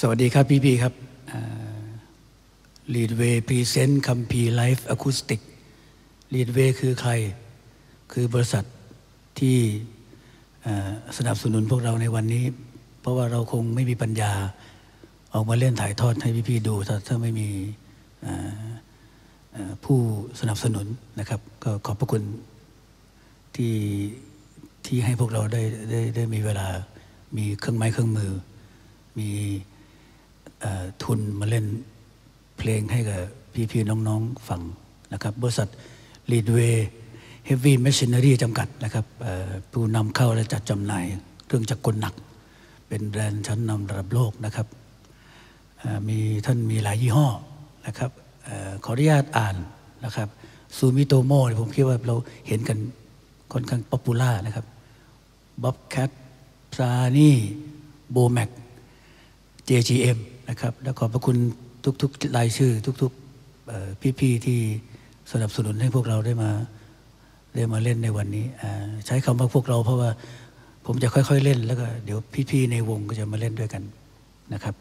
สวัสดีครับพี่ๆครับ Leadway Present คัมภีร์ Live Acoustic Leadway คือใครคือบริษัทที่สนับสนุนพวกเราในวันนี้เพราะว่าเราคงไม่มีปัญญาออกมาเล่นถ่ายทอดให้พี่ๆดูถ้าไม่มีผู้สนับสนุนนะครับก็ขอบพระคุณที่ให้พวกเราได้มีเวลามีเครื่องไม้เครื่องมือมีทุนมาเล่นเพลงให้กับพี่ๆน้องๆฟังนะครับบริษัท Leadway Heavy Machinery จำกัดนะครับผู้นำเข้าและจัดจำหน่ายเครื่องจักรกลหนักเป็นแบรนด์ชั้นนำระดับโลกนะครับมีท่านมีหลายยี่ห้อนะครับขออนุญาตอ่านนะครับซูมิโตโมผมคิดว่าเราเห็นกันค่อนข้างป๊อปปูล่านะครับบ๊อบแคทซานี่โบแม็กJGM นะครับและขอบพระคุณทุกๆรายชื่อทุกๆพี่ๆที่สนับสนุนให้พวกเราได้มาเล่นในวันนี้ใช้คำว่าพวกเราเพราะว่าผมจะค่อยๆเล่นแล้วก็เดี๋ยวพี่ๆในวงก็จะมาเล่นด้วยกันนะครับ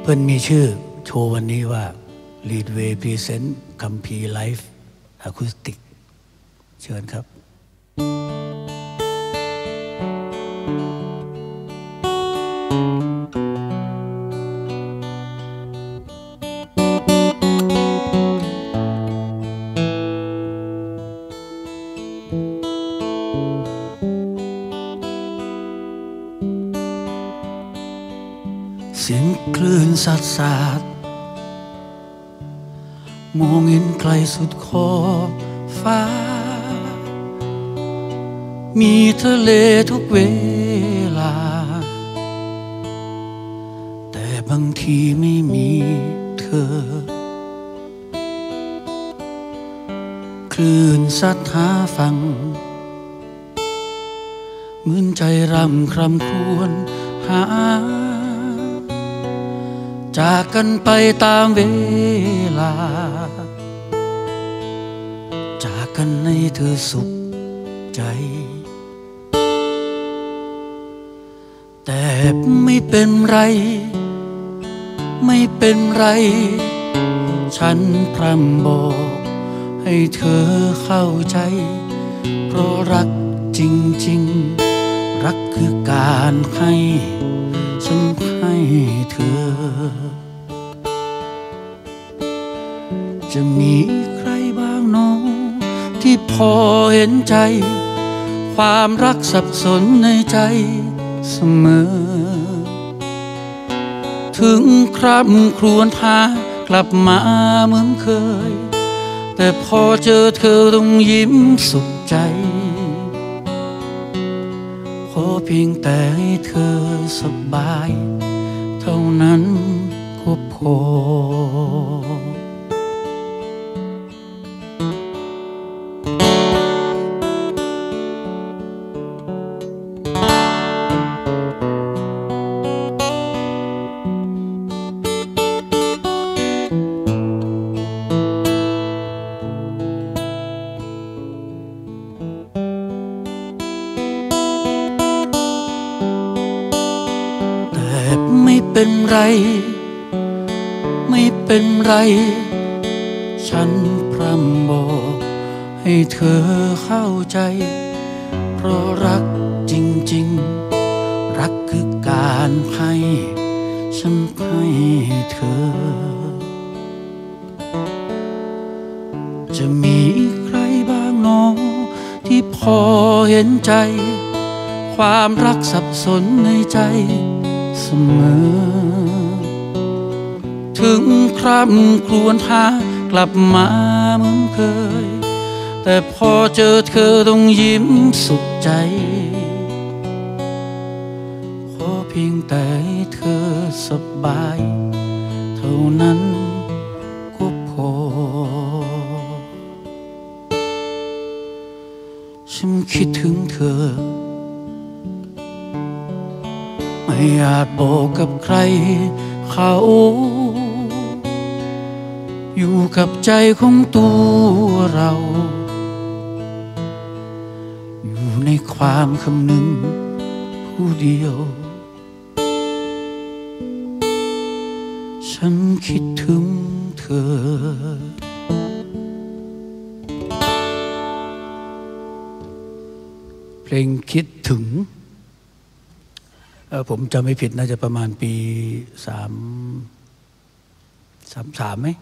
เพิ่นมีชื่อโชว์วันนี้ว่า Leadway Present คัมภีร์ Live Acoustic เชิญครับเสียงคลื่นซัดสาดมองเห็นไกลสุดขอบฟ้ามีทะเลทุกเวลาแต่บางทีไม่มีเธอคลื่นซัดหาฝั่งเหมือนใจรำคร่ำครวญหาจากกันไปตามเวลาจากกันให้เธอสุขใจแต่ไม่เป็นไรไม่เป็นไรฉันพร่ำบอกให้เธอเข้าใจเพราะรักจริงๆรักคือการให้ฉันให้เธอจะมีใครบ้างน้องที่พอเห็นใจความรักสับสนในใจเสมอถึงคร่ำครวญหากลับมาเหมือนเคยแต่พอเจอเธอต้องยิ้มสุขใจขอเพียงแต่ให้เธอสบายเท่านั้นก็พอไม่เป็นไรไม่เป็นไรฉันพร่ำบอกให้เธอเข้าใจเพราะรักจริงๆรักคือการให้ฉันให้เธอจะมีใครบ้างน้องที่พอเห็นใจความรักสับสนในใจเสมอถึงคร่ำครวญหากลับมาเหมือนเคยแต่พอเจอเธอต้องยิ้มสุขใจขอเพียงแต่ให้เธอสบายเท่านั้นก็พอฉันคิดถึงเธอไม่อาจบอกกับใครเขาอยู่กับใจของตัวเราอยู่ ในความคำนึงผู้เดียวฉันคิดถึงเธอเพลงคิดถึงผมจำไม่ผิดน่าจะประมาณปี33ไหม2533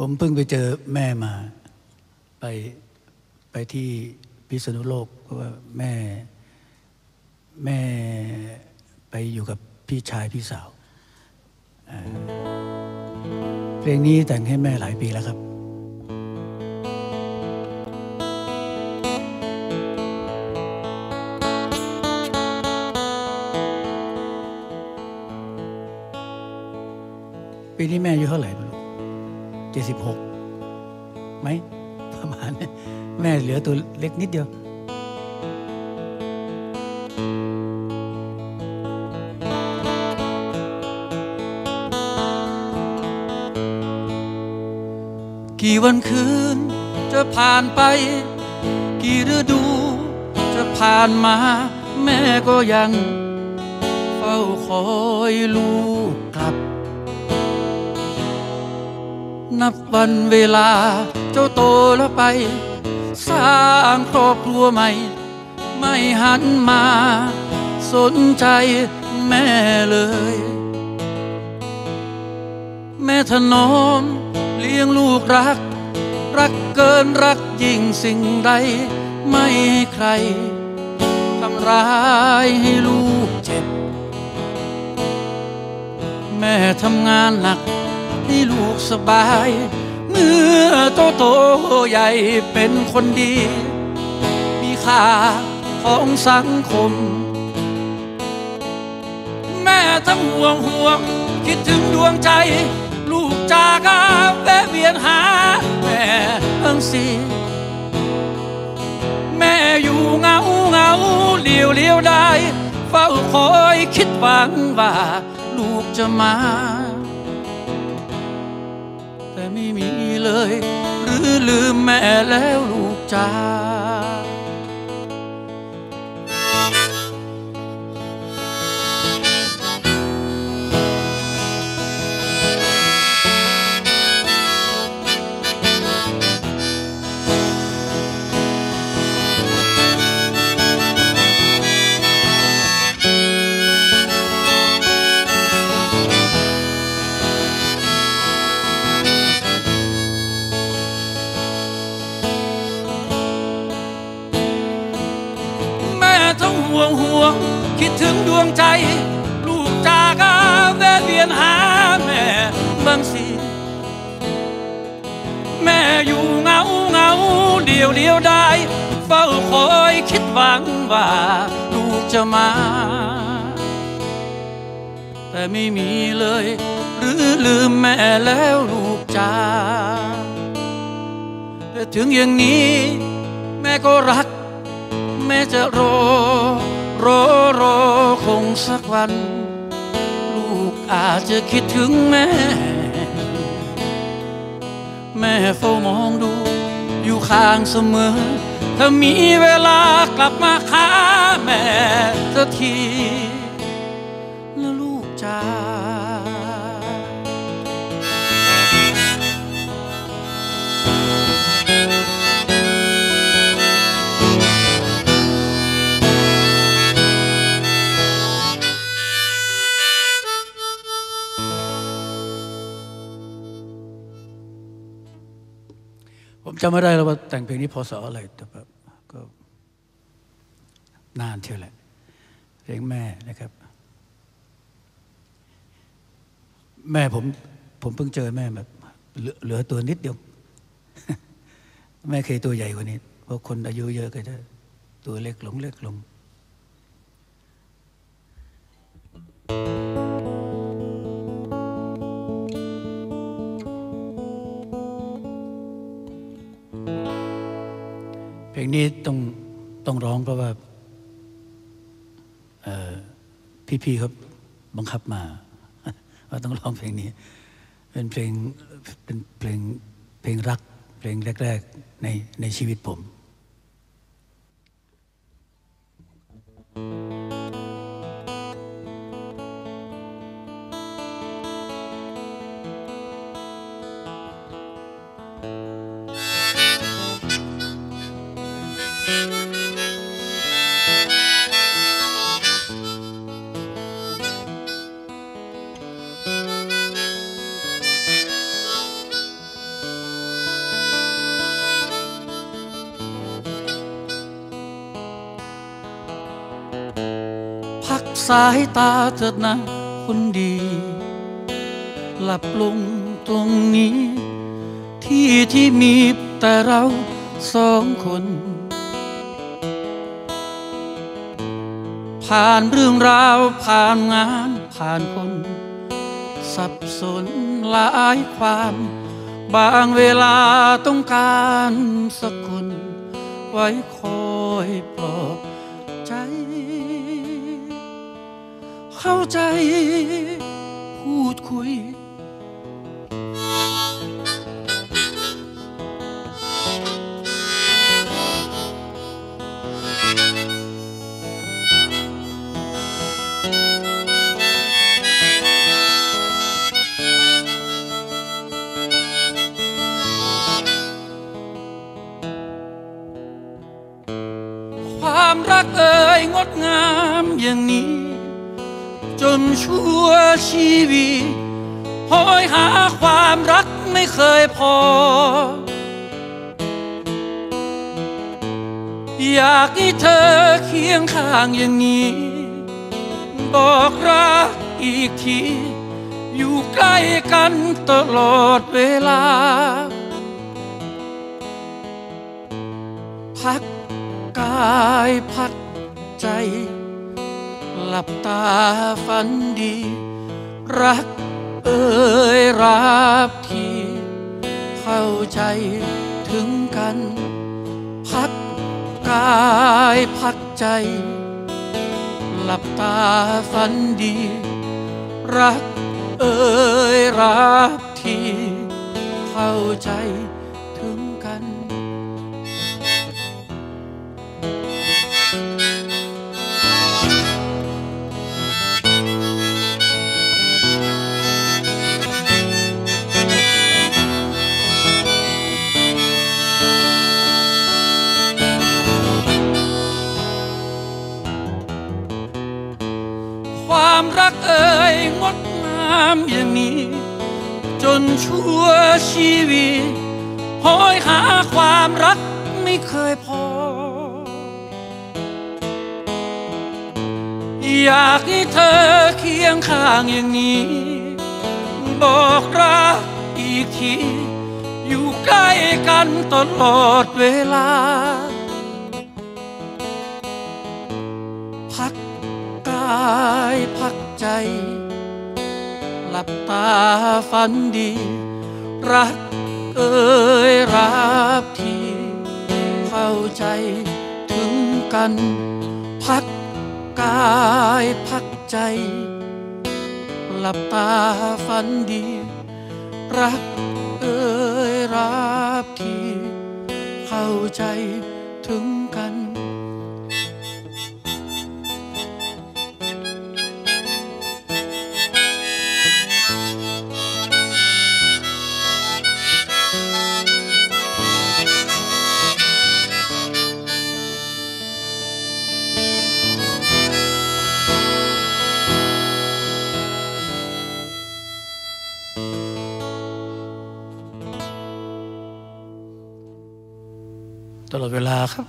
ผมเพิ่งไปเจอแม่มาไปที่พิษณุโลกเพราะว่าแม่ไปอยู่กับพี่ชายพี่สาวเพลงนี้แต่งให้แม่หลายปีแล้วครับปีนี้แม่อายุเท่าไหร่ไม่รู้76ไหมประมาณนี้แม่เหลือตัวเล็กนิดเดียวกี่วันคืนจะผ่านไปกี่ฤดูจะผ่านมาแม่ก็ยังเฝ้าคอยลูกกลับนับวันเวลาเจ้าโตแล้วไปสร้างครอบครัวใหม่ไม่หันมาสนใจแม่เลยแม่ถนอมเลี้ยงลูกรักเกินรักยิ่งสิ่งใดไม่ให้ใครทำร้ายให้ลูกเจ็บแม่ทำงานหนักให้ลูกสบายเมื่อโตใหญ่เป็นคนดีมีค่าของสังคมแม่ทั้งห่วงคิดถึงดวงใจลูกจากาแวะเวียนหาแม่ทั้งสี่แม่อยู่เงาเลี้ยวได้เฝ้าคอยคิดหวังว่าลูกจะมาแต่ไม่มีเลยหรือลืมแม่แล้วลูกจ้าห่วงคิดถึงดวงใจลูกจากาแวะเวียนหาแม่บางสีแม่อยู่เงาเดียวได้เฝ้าคอยคิดหวังว่าลูกจะมาแต่ไม่มีเลยหรือลืมแม่แล้วลูกจ้าแต่ถึงอย่างนี้แม่ก็รักแม่จะรอคงสักวันลูกอาจจะคิดถึงแม่เฝ้ามองดูอยู่ข้างเสมอถ้ามีเวลากลับมาหาแม่สักทีนะลูกจ๋าจำไม่ได้แล้วว่าแต่งเพลงนี้พศอะไรแต่แบบก็นานเท่าไหร่เพลงแม่นะครับแม่ผมเพิ่งเจอแม่แบบเหลือตัวนิดเดียวแม่เคยตัวใหญ่กว่านี้เพราะคนอายุเยอะก็จะตัวเล็กลงเพลงนี้ต้องร้องเพราะว่าพี่ๆครับ บังคับมาว่าต้องร้องเพลงนี้เป็นเพลงรักเพลงแรกๆในชีวิตผมสายตาเถิดนะคนดีหลับลงตรงนี้ที่ที่มีแต่เราสองคนผ่านเรื่องราวผ่านงานผ่านคนสับสนหลายความบางเวลาต้องการสักคนไว้คอยปลอบใจเข้าใจพูดคุยความรักเอ่ยงดงามอย่างนี้จนชั่วชีวิตหอยหาความรักไม่เคยพออยากให้เธอเคียงข้างอย่างนี้บอกรักอีกทีอยู่ใกล้กันตลอดเวลาพักกายพักใจหลับตาฝันดีรักเอ่ยรับทีเข้าใจถึงกันพักกายพักใจหลับตาฝันดีรักเอ่ยรับทีเข้าใจถึงกันความรักเอ่ยงดงามอย่างนี้จนชั่วชีวิตหอยหาความรักไม่เคยพออยากให้เธอเคียงข้างอย่างนี้บอกรักอีกทีอยู่ใกล้กันตลอดเวลาพักกายพักใจหลับตาฝันดีรักเอ่ยรับทีเข้าใจถึงกันพักกายพักใจหลับตาฝันดีรักเอ่ยรับทีเข้าใจถึงกันตลอดเวลาครับ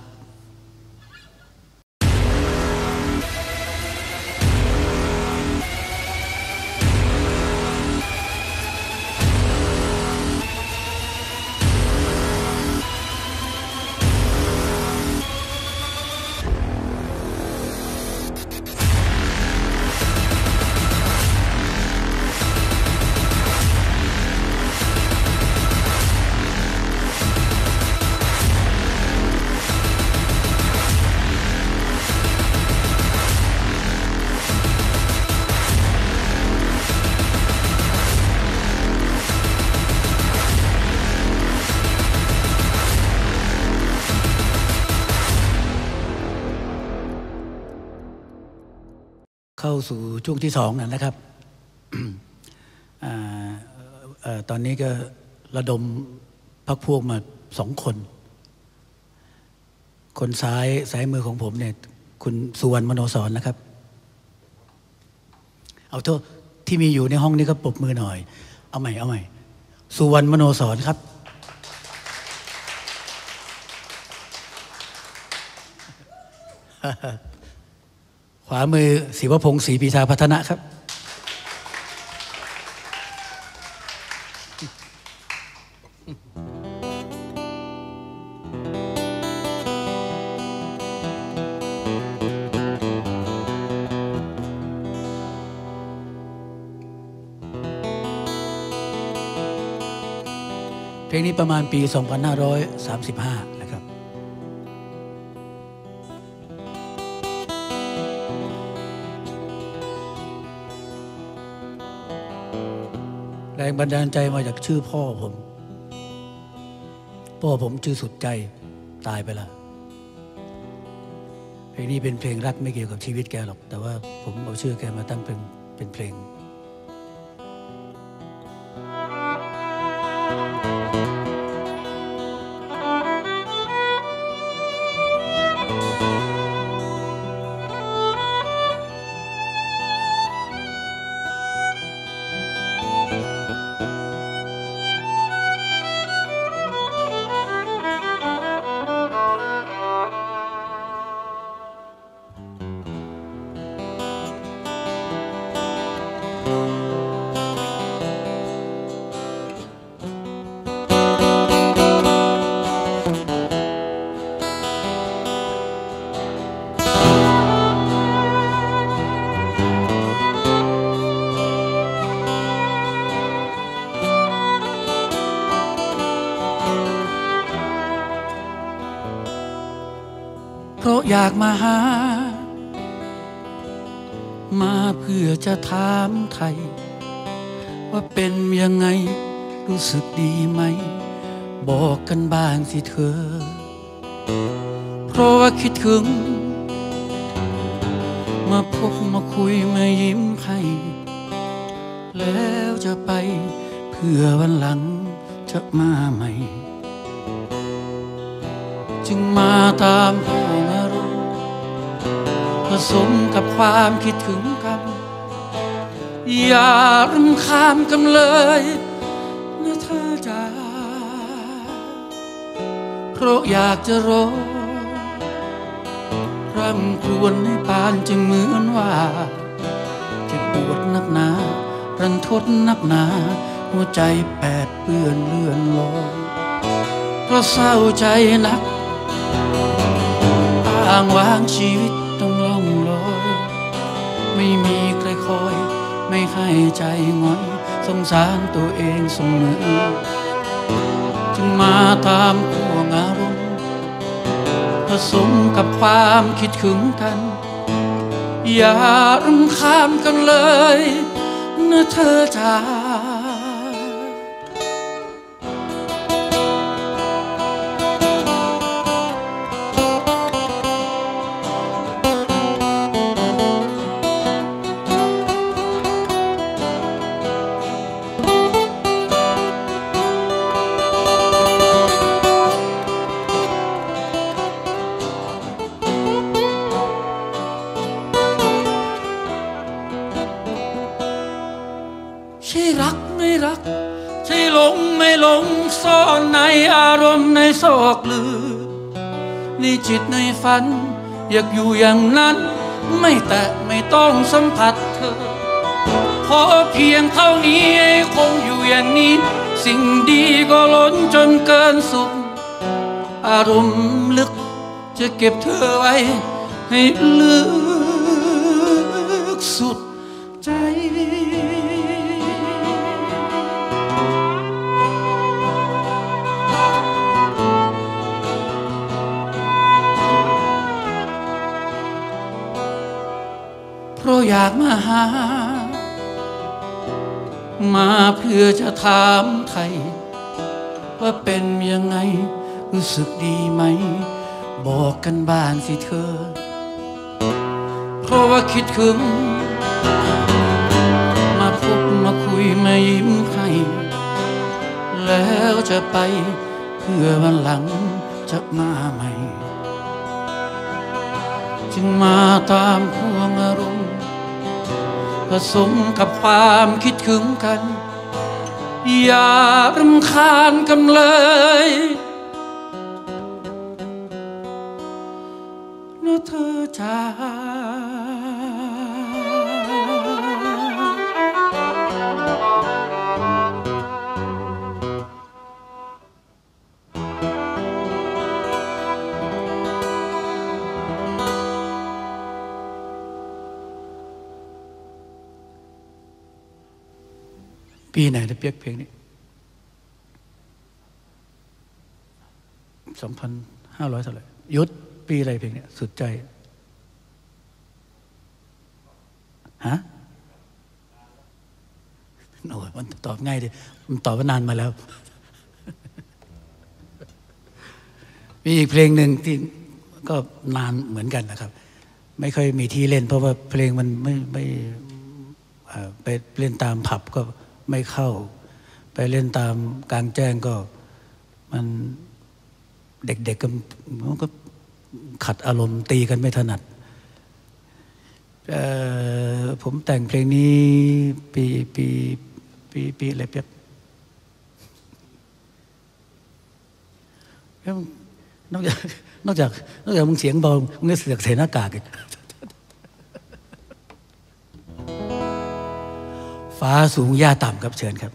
เข้าสู่ช่วงที่สองนะครับ ตอนนี้ก็ระดมพรรคพวกมาสองคนคนซ้ายมือของผมเนี่ยคุณสุวรรณมโนสรนะครับเอาที่มีอยู่ในห้องนี้ก็ปรบมือหน่อยเอาใหม่สุวรรณมโนสรครับขวามือศิวพงศ์ศรีปีชาพัฒนะครับเพลงนี้ประมาณปี 2535แรงบันดาลใจมาจากชื่อพ่อผมชื่อสุดใจตายไปแล้วเพลงนี้เป็นเพลงรักไม่เกี่ยวกับชีวิตแกหรอกแต่ว่าผมเอาชื่อแกมาตั้งเป็นเพลงอยากมาหามาเพื่อจะถามไทยว่าเป็นยังไงรู้สึกดีไหมบอกกันบ้างสิเธอเพราะว่าคิดถึงมาพบมาคุยมายิ้มให้แล้วจะไปเพื่อวันหลังจะมาใหม่จึงมาตามผสมกับความคิดถึงกันอย่ารำคาญกันเลยนะเธอจ๋าเพราะอยากจะร้องรำครวญให้ปานจึงเหมือนว่าจะปวดนักหนารันทดนักหนาหัวใจแปดเปื้อนเลื่อนลอยเพราะเศร้าใจนักอ้างว้างชีวิตต้องล่องลอยไม่มีใครคอยไม่ให้ใจงอยสงสารตัวเองเสมอจึงมาตามห่วงอารมณ์ผสมกับความคิดถึงกันอย่ารำคาญกันเลยนะเธอจ๋าใช่รักไม่รักใช่หลงไม่หลงซ่อนในอารมณ์ในซอกลือในจิตในฝันอยากอยู่อย่างนั้นไม่แตะไม่ต้องสัมผัสเธอขอเพียงเท่านี้คงอยู่อย่างนี้สิ่งดีก็ล้นจนเกินสุขอารมณ์ลึกจะเก็บเธอไว้ให้ลึกสุดใจเพราะอยากมาหามาเพื่อจะถามไทยว่าเป็นยังไงรู้สึกดีไหมบอกกันบ้างสิเธอเพราะว่าคิดถึง มาพบมาคุยมายิ้มให้แล้วจะไปเพื่อวันหลังจะมาใหม่จึงมาตามห่วงอารมณ์ผสมกับความคิดถึงกันอย่ารำคาญกันเลยนะเธอจ๋าปีไหนจะเปียกเพลงนี้2500เท่าไหร่ยุทธปีอะไรเพลงนี้สุดใจฮะโอ้ยมันตอบง่ายดิมันตอบว่านานมาแล้ว มีอีกเพลงหนึ่งที่ก็นานเหมือนกันนะครับไม่ค่อยมีที่เล่นเพราะว่าเพลงมันไม่ไปเล่นตามผับก็ไม่เข้าไปเล่นตามกลางแจ้งก็มันเด็กๆก็ขัดอารมณ์ตีกันไม่ถนัดผมแต่งเพลงนี้ปีอะไรเปียบนอกจากมึงเสียงเบามึงก็เสือกใส่หน้ากากอีกฟ้าสูงหญ้าต่ำครับเชิญครับ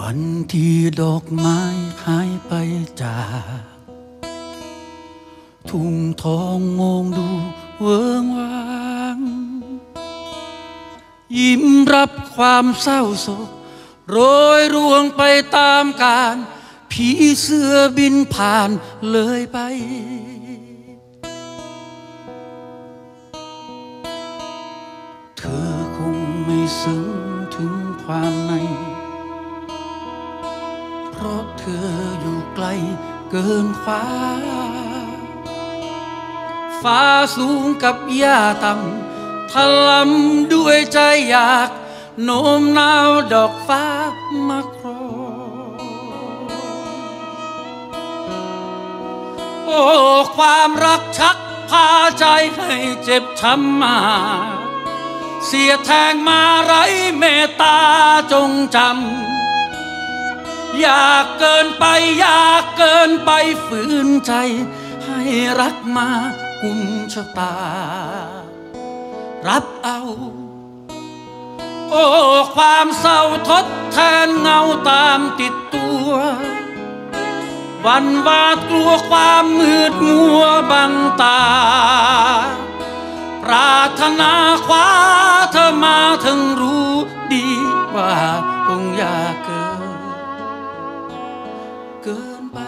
วันที่ดอกไม้หายไปจากทุ่งทองมองดูเวิ้งว้างยิ้มรับความเศร้าโศกโรยร่วงไปตามกาลผีเสื้อบินผ่านเลยไปเธอคงไม่ซึ้งถึงความในเพราะเธออยู่ไกลเกินฟ้าฟ้าสูงกับหญ้าต่ำถล่มด้วยใจอยากโน้มน้าวดอกฟ้ามาครองโอ้ความรักชักพาใจให้เจ็บช้ำมาเสียแทงมาไร้เมตตาจงจำอยากเกินไปอยากเกินไปฝืนใจให้รักมากุมชะตารับเอาโอ้ความเศร้าทดแทนเงาตามติดตัววันวาดกลัวความมืดมัวบังตาปรารถนาคว้าเธอมาถึงรู้ดีว่าคงยากเกินไป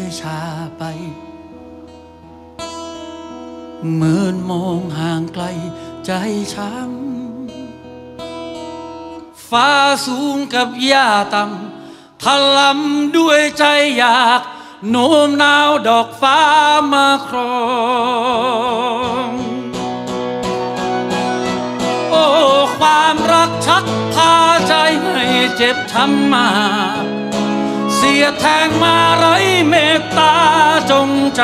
ยชาไปเหมือนมองห่างไกลใจช้ำฟ้าสูงกับหญ้าต่ำถล่มด้วยใจอยากโน้มน้าวดอกฟ้ามาครองโอ้ความรักชักพาใจให้เจ็บช้ำมาเสียแทงมาไร้เมตตาจงจ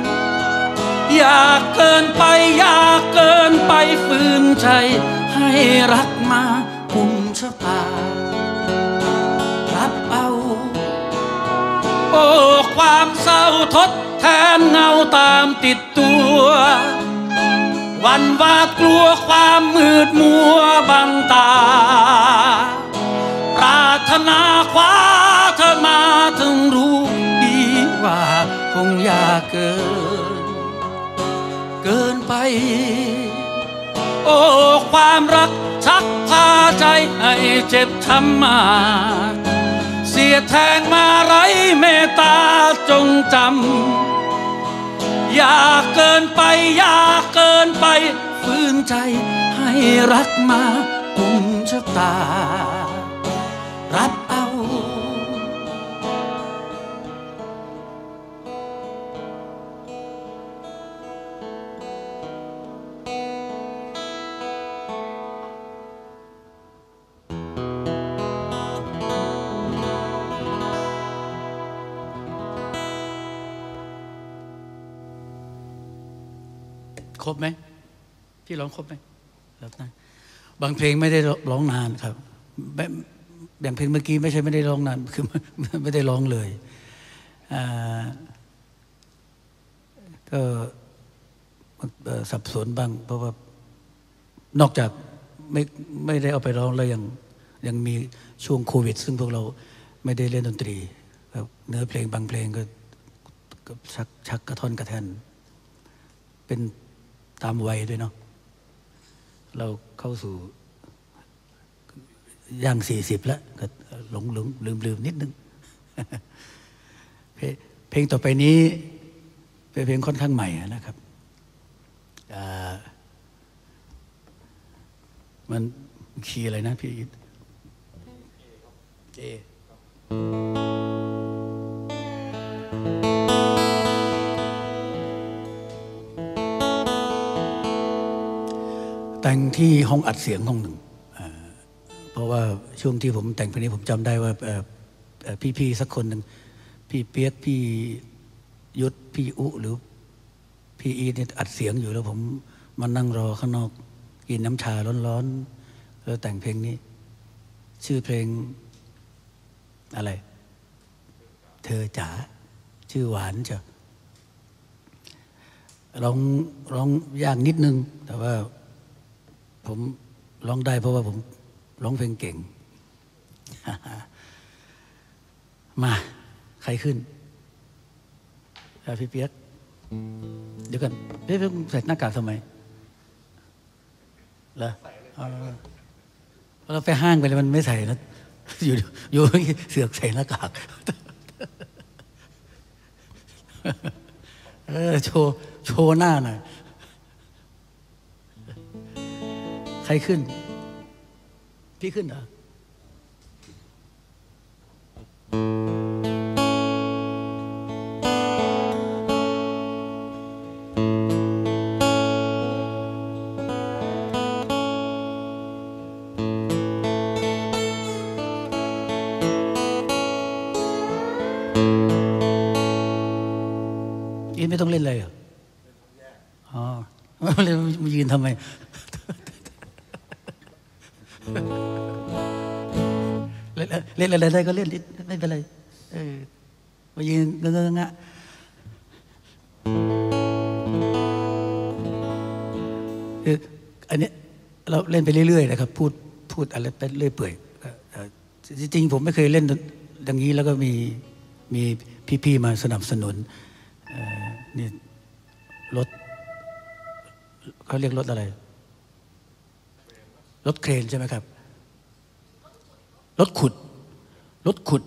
ำอยากเกินไปอยากเกินไปฝืนใจให้รักมากุมชะตารับเอาโอ้ความเศร้าทดแทนเงาตามติดตัววันวาดกลัวความมืดมัวบังตาปรารถนาคว้าเธอมาถึงรู้ดีว่าคงยากเกินไปโอ้ความรักชักพาใจให้เจ็บช้ำมากเสียแทงมาไร้เมตตาจงจำอยากเกินไปอยากเกินไปฝืนใจให้รักมากุมชะตารับเอาครบไหมพี่ร้องครบไหมครับนะบางเพลงไม่ได้ร้องนานครับแบบเพลงเมื่อกี้ไม่ใช่ไม่ได้ร้องนานคือไม่ได้ร้องเลยก็สับสนบ้างเพราะว่านอกจากไม่ได้เอาไปร้องแล้วยังมีช่วงโควิดซึ่งพวกเราไม่ได้เล่นดนตรีเนื้อเพลงบางเพลงก็ชักกระท่อนกระแท่นเป็นตามวัยด้วยเนาะเราเข้าสู่ย่าง40แล้วก็หลงลืมนิดนึง เพลงต่อไปนี้เป็นเพลงค่อนข้างใหม่นะครับมันคีย์อะไรนะพี่อิทแต่งที่ห้องอัดเสียงห้องหนึ่งเพราะว่าช่วงที่ผมแต่งเพลงนี้ผมจำได้ว่าพี่สักคนหนึ่งพี่เปียกพี่ยุทธพี่อุหรือพี่อีเนี่ยอัดเสียงอยู่แล้วผมมานั่งรอข้างนอกกินน้ำชาร้อนๆแล้วแต่งเพลงนี้ชื่อเพลงอะไรเธอจ๋าชื่อหวานจ้ะร้องยากนิดนึงแต่ว่าผมร้องได้เพราะว่าผมร้องเพลงเก่ง มาใครขึ้นพี่เปียกเดี๋ยวกันพี่เปียกใส่หน้ากากทำไมเหรอเราไปห้างไปเลยมันไม่ใส่นะอยู่เสือกใส่หน้ากาก โชว์หน้าหน่อยใครขึ้นพี่ขึ้นเหรออินไม่ต้องเล่นเลยเหรออ๋อมันยืนทำไมเล่นอะไรได้ก็เล่นไม่เป็นไรมายืนงะคืออันนี้เราเล่นไปเรื่อยๆนะครับพูดอะไรไปเรื่อยเปื่อยจริงๆผมไม่เคยเล่นอย่างนี้แล้วก็มีพี่ๆมาสนับสนุนนี่รถเขาเรียกรถอะไรรถเครนใช่ไหมครับรถขุด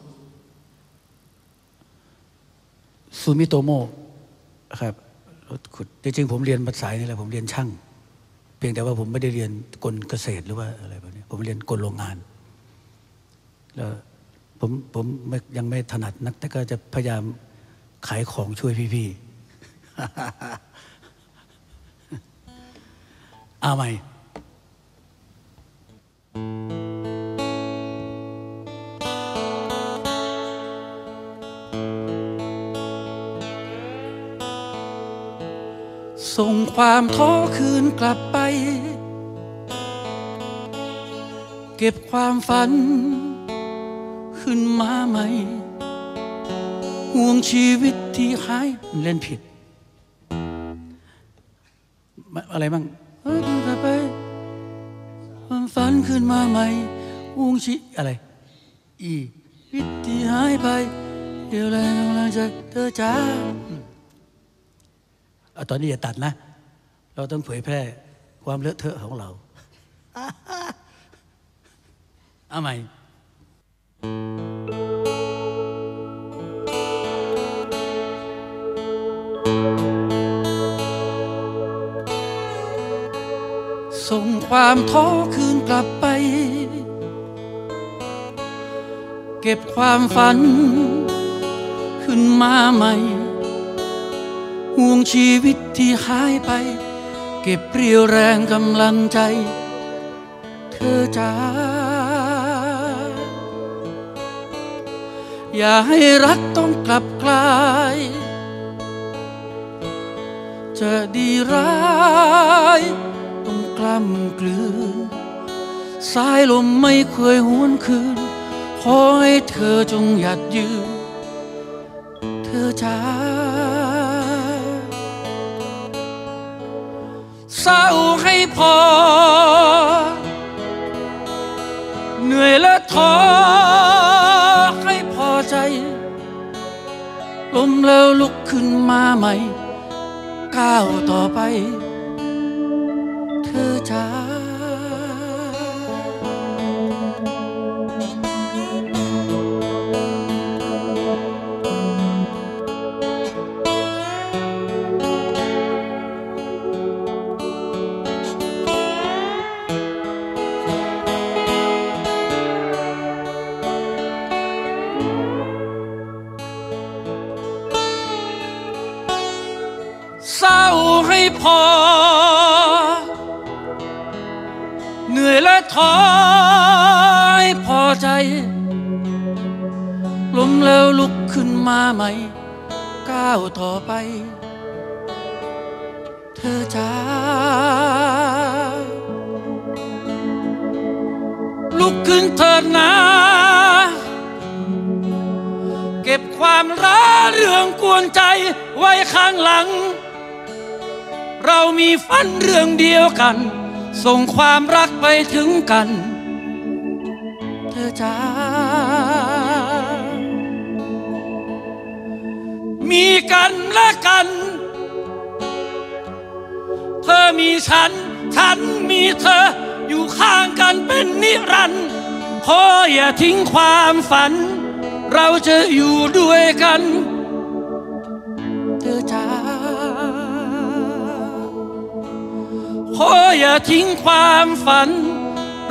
ซูมิโตโมะครับรถขุดจริงๆผมเรียนภาษานี่แหละผมเรียนช่างเพียงแต่ว่าผมไม่ได้เรียนกลเกษตรหรือว่าอะไรแบบนี้ผมเรียนกลโรงงานแล้วผมยังไม่ถนัดนักแต่ก็จะพยายามขายของช่วยพี่ๆเอาใหม่ส่งความท้อคืนกลับไปเก็บความฝันขึ้นมาใหม่ห่วงชีวิตที่หายเล่นผิดอะไรบ้างกลับไปความฝันขึ้นมาใหม่ห่วงชีอะไรอีวิตที่หายไปเดี๋ยวแรงกำลังใจเธอจ้าตอนนี้อย่าตัดนะเราต้องเผยแพร่ความเลอะเทอะของเราเอาใหม่ส่งความท้อคืนกลับไปเก็บความฝันขึ้นมาใหม่ห่วงชีวิตที่หายไปเก็บเรี่ยวแรงกำลังใจเธอจ๋าอย่าให้รักต้องกลับกลายจะดีร้ายต้องกล้ำกลืนสายลมไม่เคยหวนคืนขอให้เธอจงหยัดยืนเธอจ๋าเศร้าให้พอเหนื่อยและท้อให้พอใจล้มแล้วลุกขึ้นมาใหม่ก้าวต่อไปเธอจ๋าเหนื่อยและท้อให้พอใจล้มแล้วลุกขึ้นมาใหม่ก้าวต่อไปเธอจ๋าลุกขึ้นเถิดนะเก็บความร้าเรื่องกวนใจไว้ข้างหลังเรามีฝันเรื่องเดียวกันส่งความรักไปถึงกันเธอจ๋ามีกันและกันเธอมีฉันฉันมีเธออยู่ข้างกันเป็นนิรันดร์ขออย่าทิ้งความฝันเราจะอยู่ด้วยกันเธอจ๋าขออย่าทิ้งความฝัน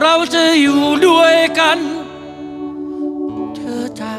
เราจะอยู่ด้วยกันเธอจ๋า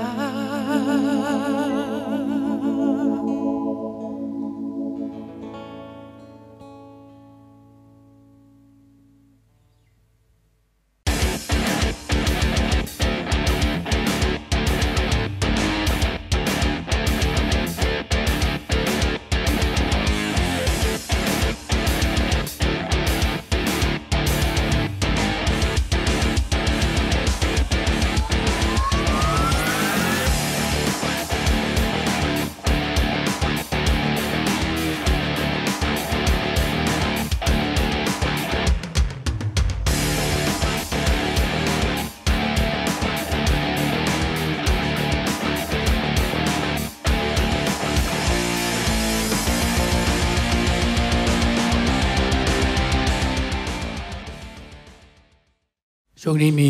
ช่วงนี้มี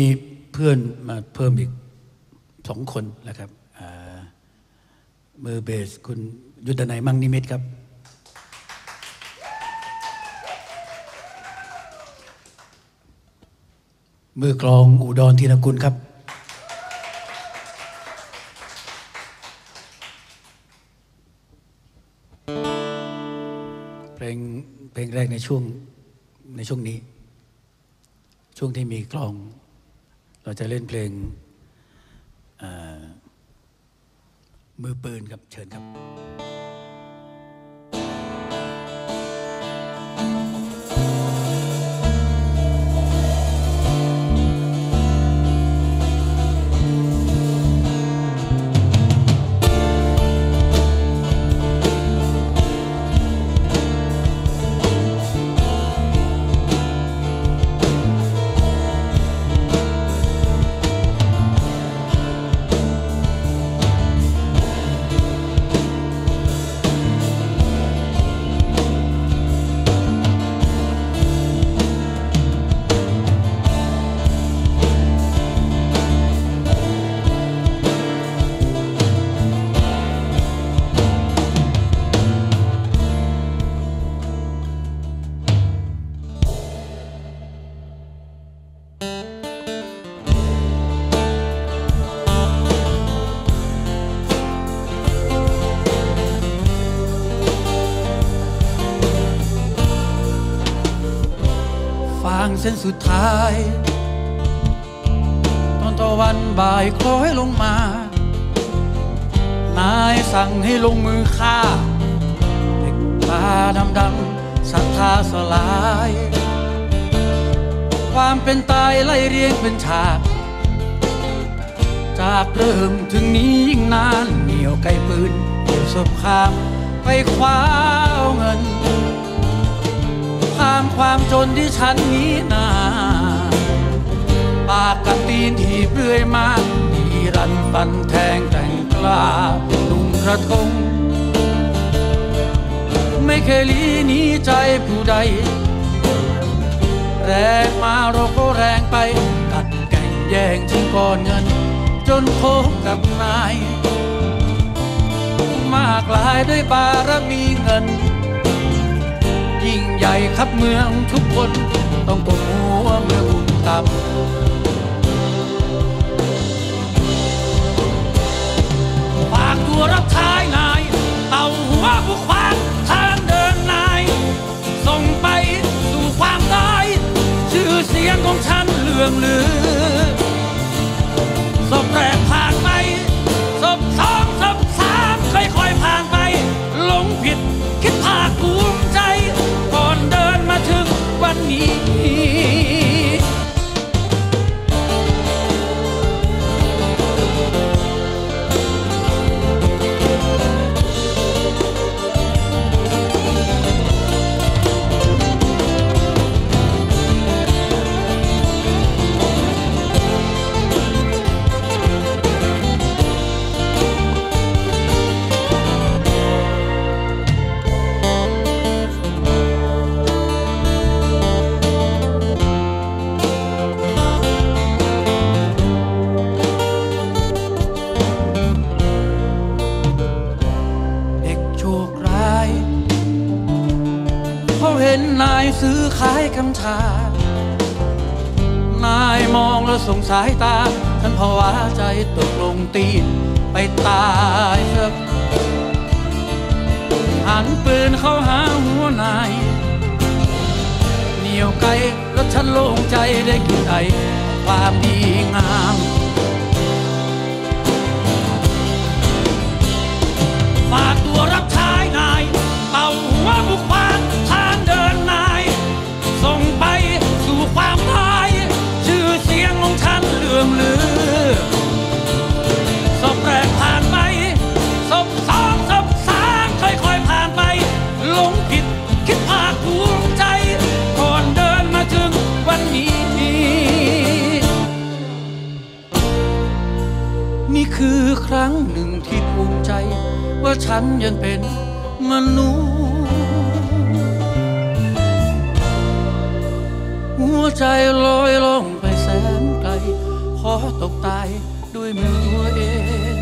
เพื่อนมาเพิ่มอีก2 คนนะครับ มือเบสคุณยุตนัย มั่งนิมิตครับมือกลองอุดรธีรกุลครับเพลงแรกในช่วงนี้ช่วงที่มีกลองเราจะเล่นเพลงมือปืนครับเชิญครับเส้นสุดท้ายตอนตะวันบ่ายคล้อยลงมานายสั่งให้ลงมือฆ่าเด็กตาดำๆศรัทธาสลายความเป็นตายไล่เรียงเป็นฉากจากเริ่มถึงนี้ยิ่งนานเหนียวไกลปืนเหนียวศพข้ามไปคว้าเงินความจนที่ฉันนี้นาปากกระตีนที่เปลือยมาดีรันฟันแทงแต่งกล้าลุ่มกระทงไม่เคยลีหนีใจผู้ใดแรงมาเราก็แรงไปกัดแก่งแย่งชิงก้อนเงินจนพบกับนายมากลายด้วยบารมีเงินยิ่งใหญ่ครับเมืองทุกคนต้องก้มหัวเมื่อบุญต่ำฝากตัวรับใช้นายเอาหัวผู้ขวางทางเดินนายส่งไปสู่ความตายชื่อเสียงของฉันเลื่องลือศพแรกผ่านไปศพสองศพสามค่อยๆผ่านไปหลงผิดคิดภาคภูมิใจก่อนเดินมาถึงวันนี้นายซื้อขายกัญชานายมองแล้วส่งสายตาฉันภาวะใจตกลงตีนไปตายเถอะหันปืนเข้าหาหัวนายเหนียวไกลแล้วฉันโล่งใจได้กินไอความดีงามฝากตัวรับใช้นายเป่าหัวบุกบ้านทางเดินนายส่งไปสู่ความตายชื่อเสียงของฉันเลื่องลือศพแรกผ่านไปศพสองศพสามค่อยๆผ่านไปหลงผิดคิดภาคภูมิใจก่อนเดินมาถึงวันนี้นี่คือครั้งหนึ่งที่ภูมิใจว่าฉันยังเป็นมนุษย์หัวใจลอยล่องไปแสนไกลขอตกตายด้วยมือตัวเอง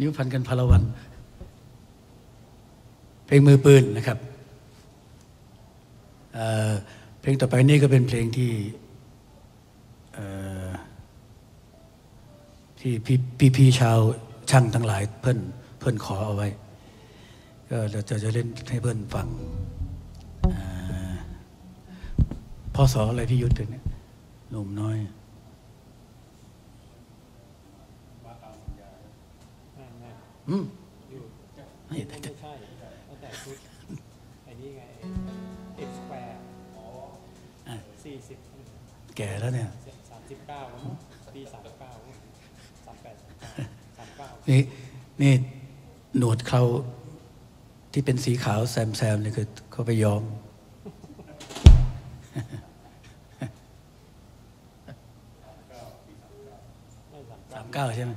นิ้วพันกันพลวันเพลงมือปืนนะครับเพลงต่อไปนี่ก็เป็นเพลงที่พี่ชาวช่างทั้งหลายเพื่อนขอเอาไว้ก็จะเล่นให้เพื่อนฟังพศอะไรพี่ยุทธเนี่ยหนุ่มน้อยไม่ใช่ตั้งแต่ชุดไอ้นี่ไง X square 40แก่แล้วเนี่ย39แล้วปี39 38 39นี่หนวดเขาที่เป็นสีขาวแซมๆเนี่ยคือเขาไปย้อม39ใช่ไหม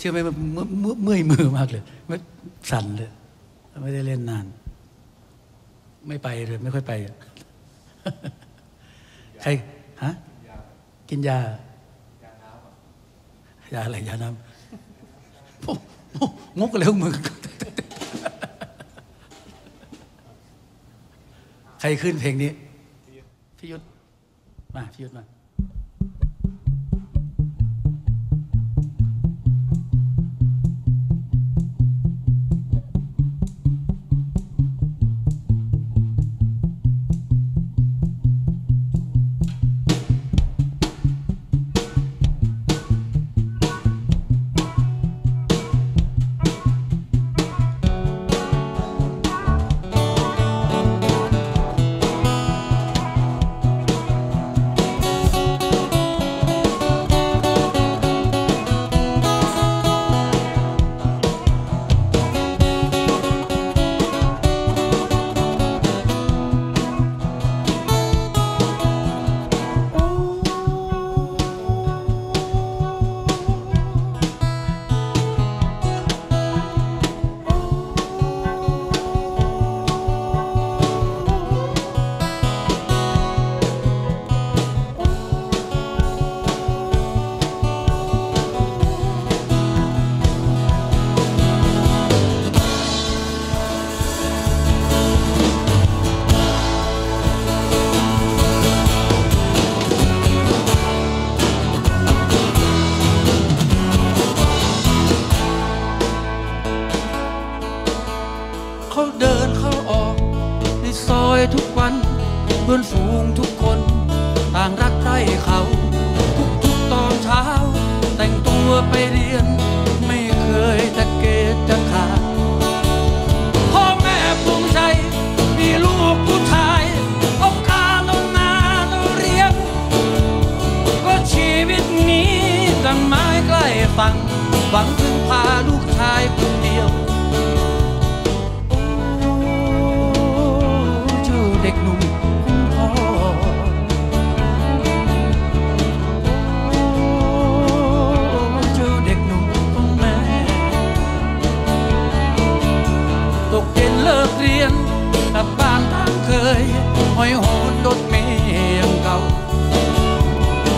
เชื่อไหมเมื่อยมือมากเลยไม่สั่นเลยไม่ได้เล่นนานไม่ไปเลยไม่ค่อยไปใครฮะกินยายาอะไรยาน้ำงกแล้วมือใครขึ้นเพลงนี้พี่ยุทธมาพี่ยุทธมาเพื่อนฝูงทุกคนต่างรักใคร่เขาทุกตอนเช้าแต่งตัวไปเรียนไม่เคยตะเกะตะกาพ่อแม่ภูมิใจมีลูกผู้ชายเอาการเอางานเอาเรียนก็ชีวิตนี้ดังไม้ใกล้ฝั่งหวังพึ่งพาลูกชายคนเดียวโอ้เจ้าเด็กหนุ่มกลับบ้านตามเคยห้อยโหนรถเมล์อย่างเก่า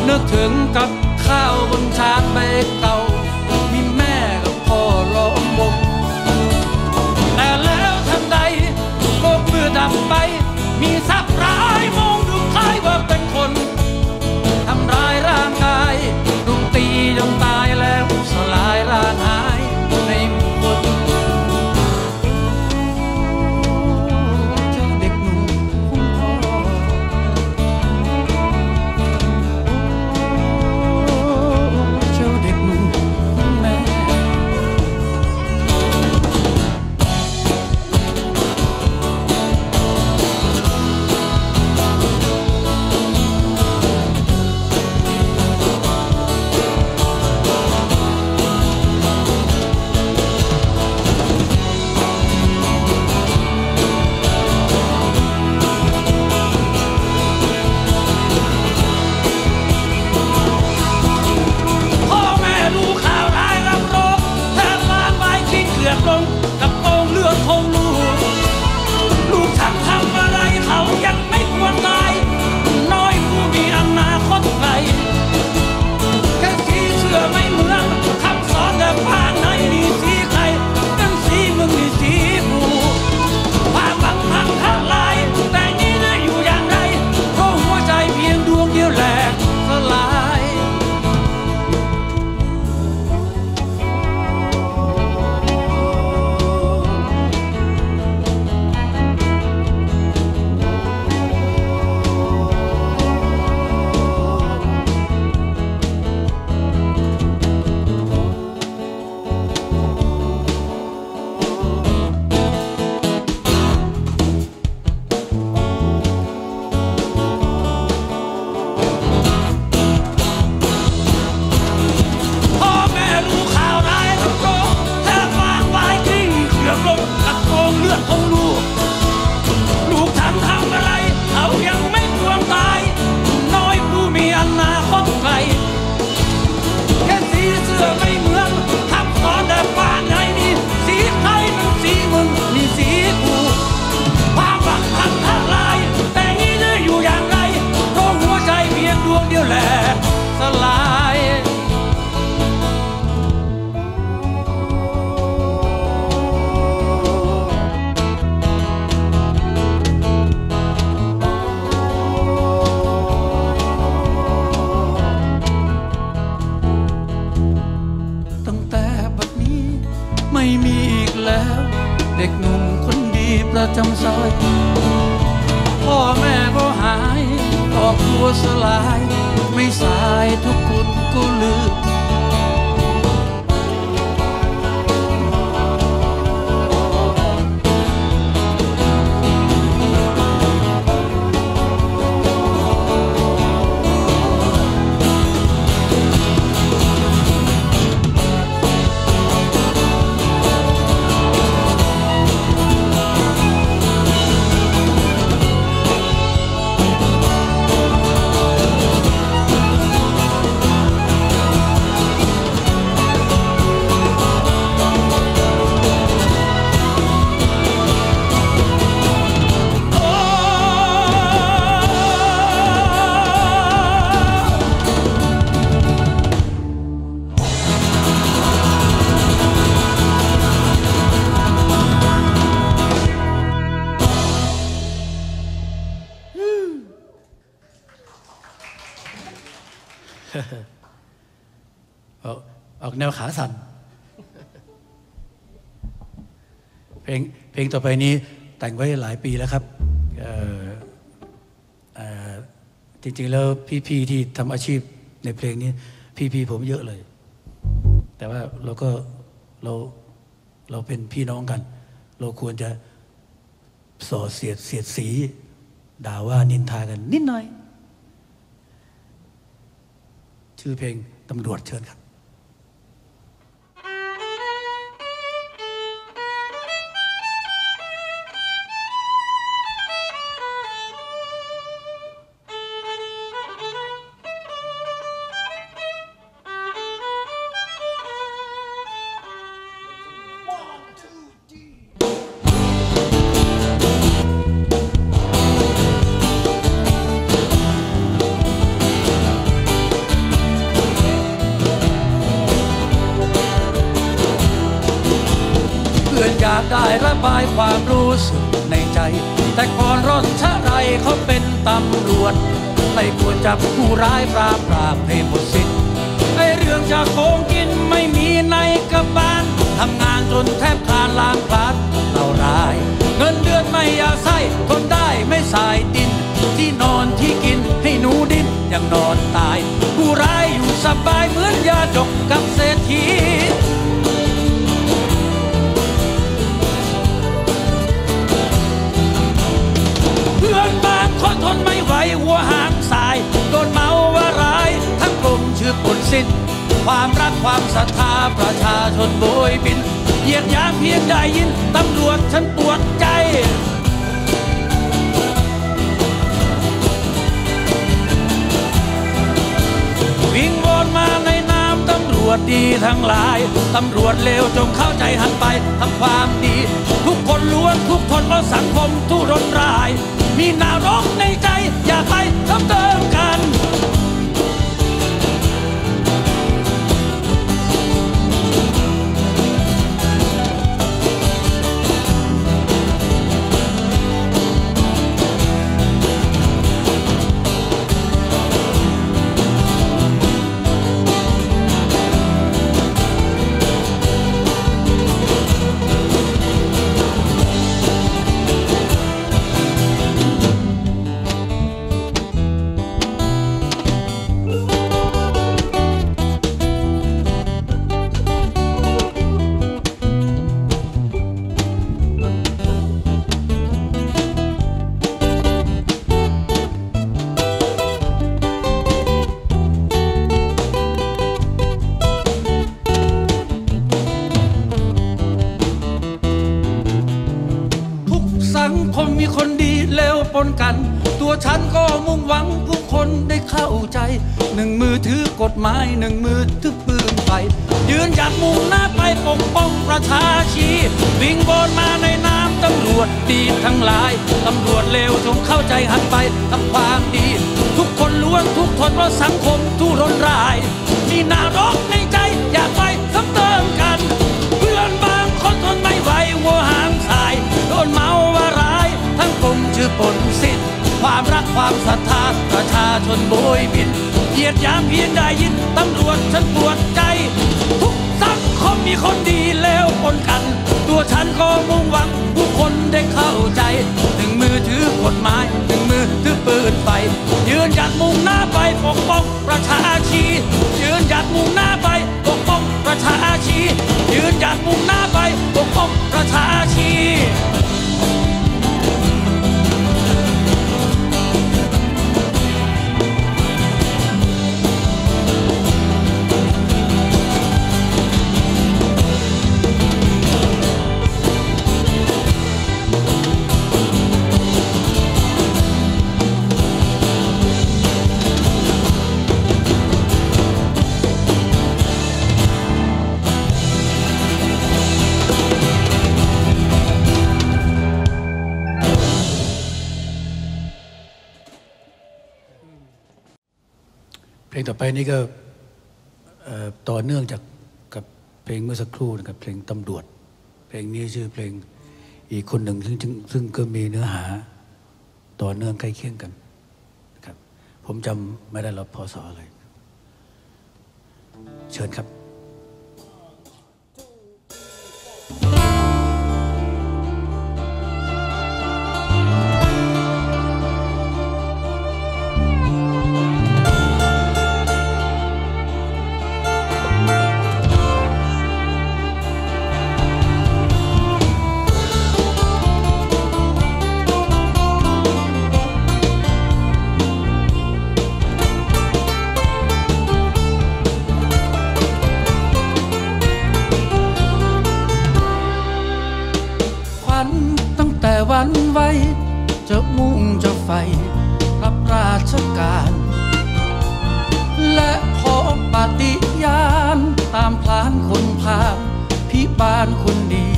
นึกถึงกับข้าวบนชามใบเก่ามีแม่กับพ่อล้อมวงแต่แล้วทันใดก็มือดำไปมีทรัพย์ร้าย เด็กหนุ่มคนดีประจำซอยพ่อแม่ก็หายครอบครัวสลายไม่สายทุกคนก็ลืมออกแนวขาสั่นเพลงต่อไปนี้แต่งไว้หลายปีแล้วครับจริงๆแล้วพี่ๆที่ทำอาชีพในเพลงนี้พี่ๆผมเยอะเลยแต่ว่าเราเป็นพี่น้องกันเราควรจะส่อเสียดสีด่าว่านินทากันนิดหน่อยชื่อเพลงตำรวจเชิญครับได้ระบายความรู้สึกในใจแต่ก่อนร้อนชะไรเขาเป็นตำรวจไม่ควรจับผู้ร้ายปราบให้หมดสิ้นไอเรื่องจะโกงกินไม่มีในกระบาลทำงานจนแทบขาดลางพลัดเราร้ายเงินเดือนไม่อยากใช้ทนได้ไม่สายดินที่นอนที่กินให้หนูดิ้นยังนอนตายผู้ร้ายอยู่สบายเหมือนยาจกกับเศรษฐีเพื่อนบ้านคนทนไม่ไหวหัวหางสายโดนเมาว่าร้ายทั้งกลุ่มชื่อผลสิ้นความรักความศรัทธาประชาชนโบยบินเหยียดหยามเพียงได้ยินตำรวจฉันปวดใจวิ่งวนมาในน้ำตำรวจดีทั้งหลายตำรวจเลวจงเข้าใจหันไปทำความดีทุกคนล้วนทุกคนเพราะสังคมทุรนรายมีนารกในใจอย่าไปทับเติมกันกันตัวฉันก็มุ่งหวังผู้คนได้เข้าใจหนึ่งมือถือกฎหมายหนึ่งมือถือปืนไปยืนหยัดมุ่งหน้าไปปกป้องประชาชีวิ่งบนมาในน้ำตำรวจดีทั้งหลายตำรวจเลวจงเข้าใจหันไปทำความดีทุกคนล้วนทุกทนเพราะสังคมทุรนรายมีนารกในใจอยากไปซ้ำเติมกันเพื่อนบางคนทนไม่ไหววัวหางสายโดนเมาว่าร้ายทั้งกลุ่มชื่อผลสิ้นความรักความศรัทธาประชาชนโบยบินเหยียดหยามเพียงได้ยินตำรวจฉันปวดใจทุกสังคมมีคนดีแล้วปนกัน ตัวฉันก็มุ่งหวังผู้คนได้เข้าใจถึงมือถือกฎหมายถึงมือถือปืนไฟยืนหยัดมุ่งหน้าไปปกป้องประชาชียืนหยัดมุ่งหน้าไปปกป้องประชาชียืนหยัดมุ่งหน้าไปปกป้องประชาชีเพลงต่อไปนี่ก็ต่อเนื่องจากกับเพลงเมื่อสักครู่นะครับเพลงตำรวจเพลงนี้ชื่อเพลงอีกคนหนึ่งซึ่งก็มีเนื้อหาต่อเนื่องใกล้เคียงกันนะครับผมจำไม่ได้หรอกพศอะไรเชิญครับวันไว้จะมุ่งจะใฝ่รับราชการและขอปฏิญาณตามพลานคนพาพิบาลคนดี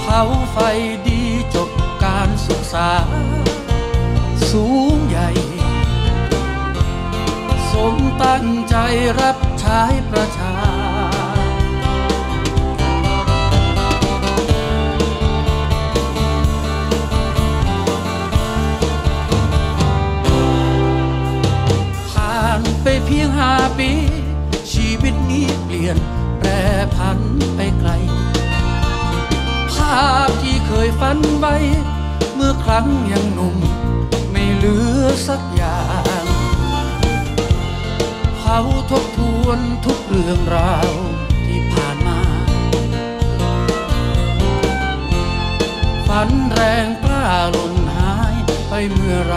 เผาไฟดีจบการศึกษาสูงใหญ่สมตั้งใจรับใช้ประชาไปเพียง5 ปีชีวิตนี้เปลี่ยนแปรผันไปไกลภาพที่เคยฝันไว้เมื่อครั้งยังหนุ่มไม่เหลือสักอย่างเขาทบทวนทุกเรื่องราวที่ผ่านมาฝันแรงกล้าหล่นหายไปเมื่อไร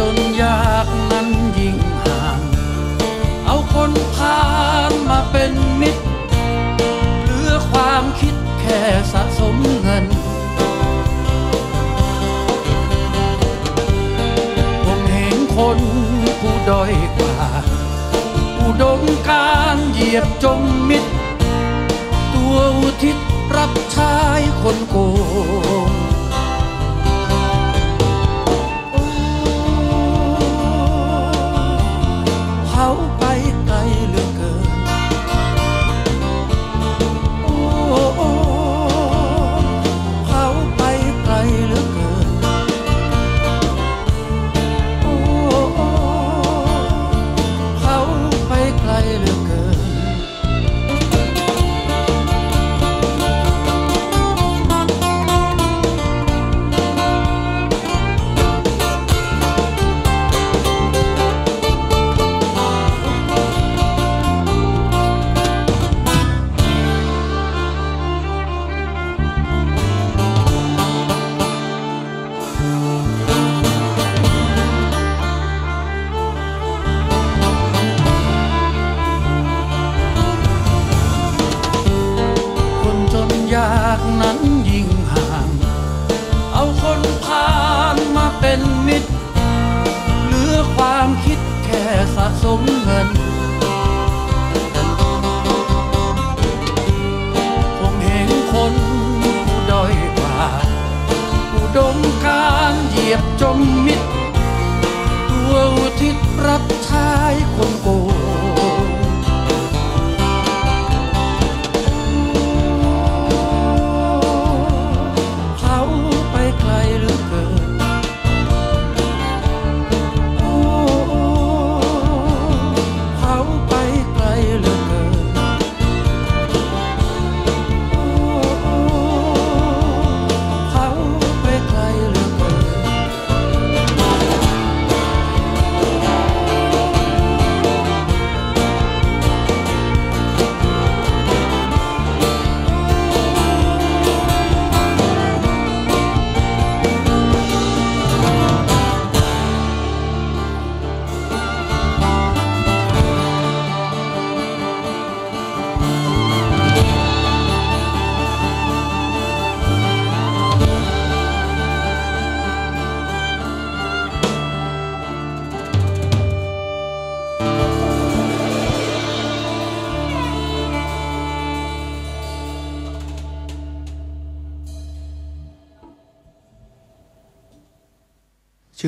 จนยากนั้นยิ่งห่างเอาคนพาลมาเป็นมิตรเหลือความคิดแค่สะสมเงินผมเห็นคนผู้ด้อยกว่าอุดมการเหยียบจมมิตรตัวอุทิศรับใช้คนโกงเขาไปไกลเหลือเกินโอ้เขาไปไกลเหลือเกินโอ้เขาไปไกลเหลือเกินนั้นยิ่งห่างเอาคนพาลมาเป็นมิตรเหลือความคิดแค่สะสมเงินผมเห็นคนผู้ด้อยกว่าอุดมการเหยียบจมมิตรตัวอุทิศรับใช้คนโกงเขา